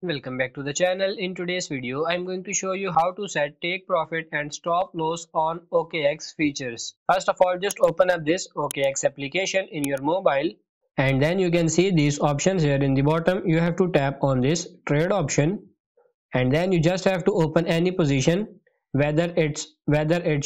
Welcome back to the channel. In today's video, I'm going to show you how to set take profit and stop loss on OKX features. First of all, just open up this OKX application in your mobile, and then you can see these options here in the bottom. You have to tap on this trade option, and then you just have to open any position, whether it's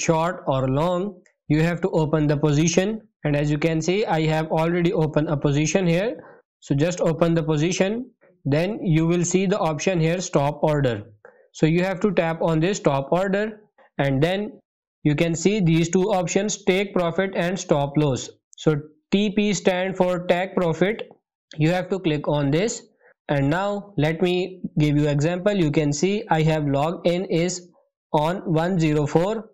short or long. You have to open the position, and as you can see, I have already opened a position here. So just open the position. Then you will see the option here, stop order. So you have to tap on this stop order, and then you can see these two options, take profit and stop loss. So TP stand for take profit. You have to click on this, and now let me give you example. You can see I have logged in is on 104.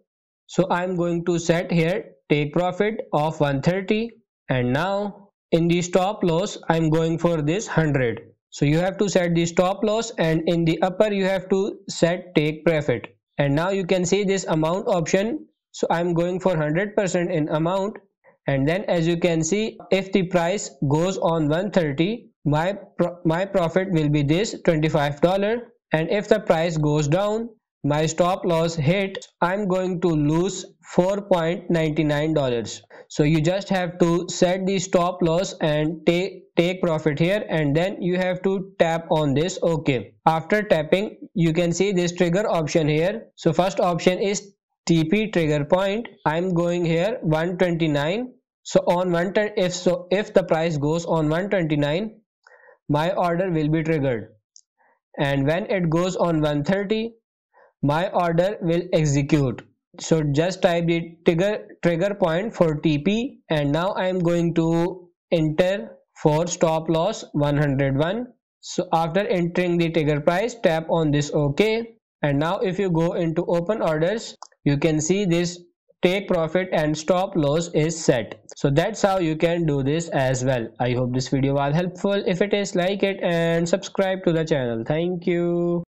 So I'm going to set here take profit of 130, and now in the stop loss I'm going for this 100. So you have to set the stop loss, and in the upper you have to set take profit. And now you can see this amount option. So I'm going for 100% in amount. And then as you can see, if the price goes on 130, my profit will be this $25. And if the price goes down, my stop loss hit, I'm going to lose $4.99. So you just have to set the stop loss and take profit here, and then you have to tap on this OK. After tapping, you can see this trigger option here. So first option is TP trigger point. I'm going here 129. So on if the price goes on 129, my order will be triggered, and when it goes on 130, my order will execute. So just type the trigger point for TP, and now I am going to enter for stop loss 101. So after entering the trigger price, tap on this OK, and now if you go into open orders, you can see this take profit and stop loss is set. So that's how you can do this as well. I hope this video was helpful. If it is, like it and subscribe to the channel. Thank you.